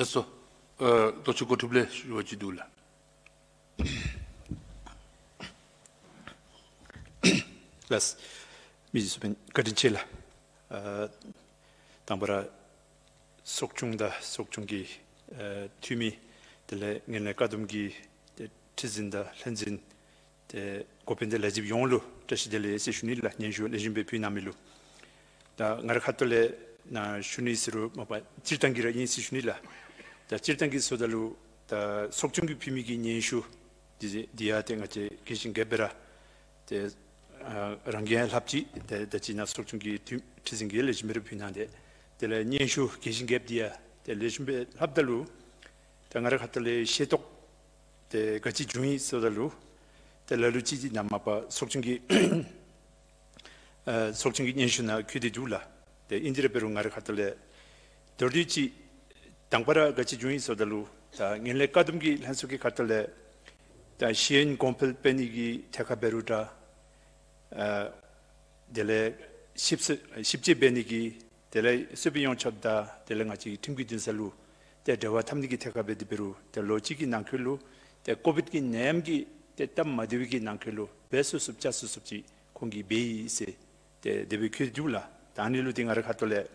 됐어. 너 죽고 두블레 주어지 둘라. 그래서 미지수빈 가든칠라. 담보라 속중다 속중기 튜미 들레 네 가둠기 티진다 렌진 데 고펜데 라집 용루 다시델레 세슈닐라 년주 레진베 피나밀루 다 나르카톨레 나 슈니스루 뭐바 질당기라 인시슈닐라 다 질당기 소달루 다 속중기 비미기 년주 디제 디아땡아제 계신 게베라 데 랑겔 합지 데 지나 속중기 티진기 레진베 피나데 델레 년주 계신 게디아 데 레진베 합달루 다 나르카톨레 셰톡 데 같이 중이 소달루 텔라루치지 남마파 속중기 속중기 년슈나 퀴디둘라 데 인지레베룽아르 카톨레 더르치 당바라 같이 중이 소달루 다 닐레 까듬기 한속기 카톨레 다 시엔 곰펠 베니기 테카베루다 델레 십지 베니기 델레 스비용 쳤다 델랭아치 튕귀진살루 데 데와 탐니기 테카베디베루 데 로치기 난클루 때 코비드기 냄기 때땀 마디위기 난클로 배수 습자 수습지 공기 베이세 때 데베큐 줄라 다니루 딩아르 카톨레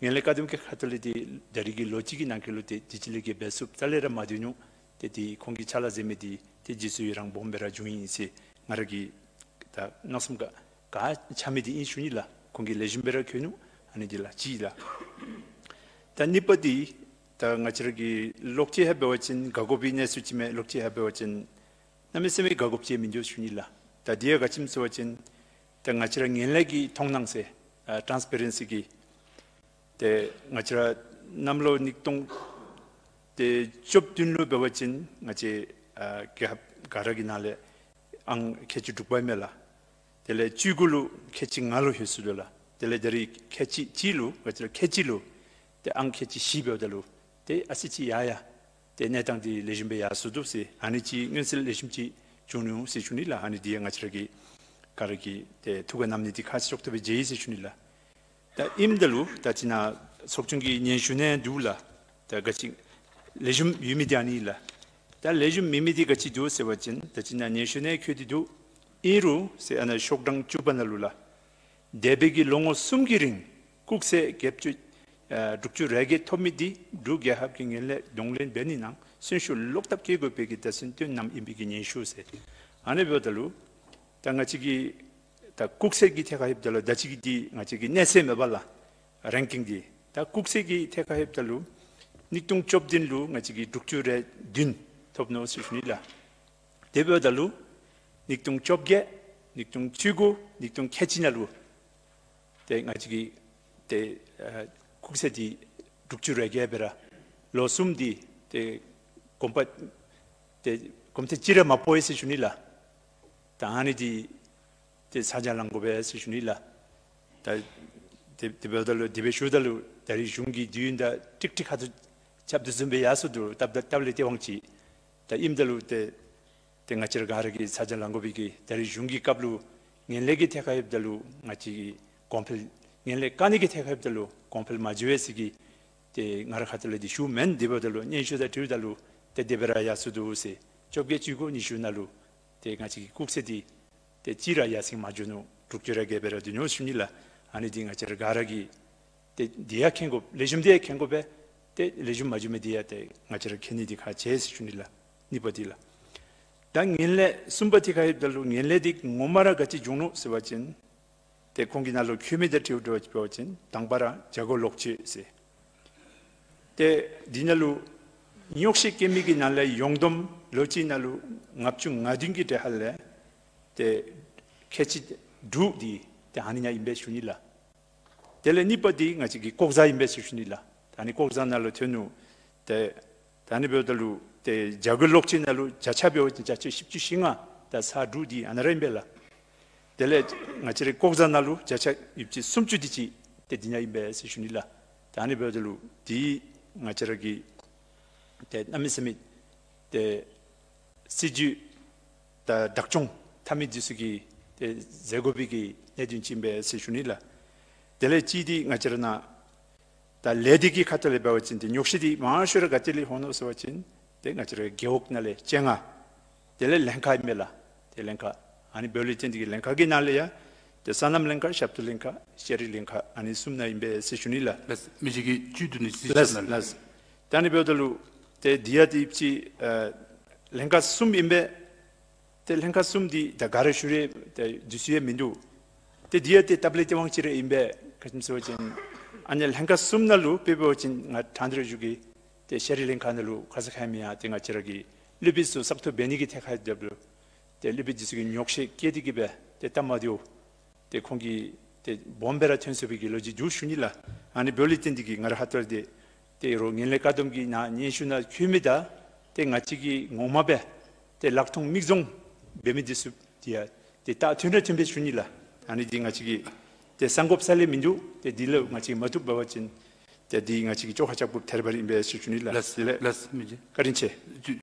멜레카듬케 카톨리디 데리기 로지기 난클로 때 디질리게 배수 달레라 마디뉴 때디 공기 찰라제메디 디지수이랑 봄베라 중인시 나르기 다 나섬가 가 참이디 인슈닐라 공기 레진베라 큐뉴 아니딜라 지라 단니퍼디 당아치르기 록지 해배워진 가고비네 수치메 록지 해배워진 남에스미 가고비의 민족순일라 다디에 같이 쓰워진 당아치르 옌레기 통낭세 트랜스퍼런시기 데 나치라 남로 닉동 데 접든로 배워진 나치 가라기 날에 안 캐치 두바이멜라 데레 쥐굴루 캐칭알로 휴스들라 데레데리 캐치 지루 같이 캐치루 데 안캐치 시벼들루 데 아시치 야야 데 내당디 레짐베 야수도시 아니지 녜슬 레짐지 중요 시준이라 아니 디앙 아치르기 가르기 데 두가 남니디 카시록도베 제이시 준이라 다 임들루 다지나 속중기 년슈네 누라 다 같이 레짐 유미디아니라 다 레짐 미미디 같이 두세워진 다지나 년슈네 큐디두 이루 세 아나 숑당 주바날루라 데베기 롱오 숨기링 국세 갭주 룩주 레게 토미디 룩야 합경일레 농렌 베니낭 신슈 록답 계급에게 뜻은 남 임비기니 슈세 안에 벼들루 당아치기 다 국세기 태가 협달로 다치기디 나치기 내세메 발라 랭킹디 다 국세기 태가 협달루 닉동 접딘루 나치기 룩주레 딘 톱노스슈닐라 데벼달루 닉동 접게 닉동 쥐고 닉동 캐치날루 데 나치기 데 국세디 룩주르에게 베라 로숨디 데 곰파 데 곰테 지르 마포에스 주닐라 다니디 데 사잘랑고베스 주닐라 다 데베달로 디베슈달로 다리 중기 뒤인다 틱틱하도 잡드즈베 야수도 답답답레티 왕치 다 임달로 데 땡아치르 가르기 사잘랑고비기 다리 중기 갑루 옌레기 테카입달로 마치 곰필 옌레 까니기 테카입달로 곰필 마주에스기 데 나르카틀레디 슈멘 디버들로 니슈다 튜달루 데 데베라야스두세 접게 주고 니슈날루 데 같이 국세디 데 지라야스 마주노 독절하게 베라디뇨 슈닐라 아니딩아 저가라기 데 디아켄고 레줌디에 켄고베 데 레줌 마주메디아 데 나처 케니디 카체스 슈닐라 니버딜라 당 옌레 숨바티가 입달루 옌레디 모마라 같이 종노 세바진 데 공기날로 큐미데티브도 배워진 당바라 저거 록치세 데 디날로 뉴욕시 게미기 날래 용돔 로치날로 납중 나딩기 데 할래 데 캐치 두디 데 아니냐 임베슈닐라 데레 니버디 나치기 꼭자 임베슈닐라 아니 꼭자날로 튀누 데 다니베들로 데 저거 록치날로 자차벼 자치 십주싱아 다 사두디 아나렘벨라 델레 나치레 꼭자날루 자차 입지 숨주디지 데디냐이베 세슈닐라 다니베들루 디 나치르기 데 남미스미 데 시주 다 닥종 타미지스기 데 제고비기 네준침베 세슈닐라 델레 지디 나치르나 da lediki katale ba wacin di nyokshidi maashura katale hono so wacin de ngachira geok nale chenga dele lenka mela de lenka ani bulletin di lenka gi nale ya de sanam lenka shaptu lenka sheri lenka ani sumna imbe sechunila las mijigi juduni sechunila las tani beodalu de diati ipchi lenka sum imbe de lenka sum di da gare shure de jisue mindu de diati tablete wangchire imbe kasimso wacin 아니 랭카 숨날로 비벼진 단들어주기 때 셰릴랭카늘로 가스카미아 땡아 지르기 리비스 삭토 베니기 택할 때블 때 리비지스기 역시 깨디기베 때 담마디오 때 공기 때 봄베라 천수비기 로지 주슈닐라 아니 별리텐디기 나라 하털데 때 롱일레카돔기 나 니슈나 큐미다 때 나치기 옹마베 때 락통 믹종 베미디스 디아 때 따트네 준비 주닐라 아니 딩아치기 때 상급살리 민주 때 딜러 같이 모두 버진 때 딩아치기 조화작법 테르바리 임베스 주닐라 라스 라스 미지 가린체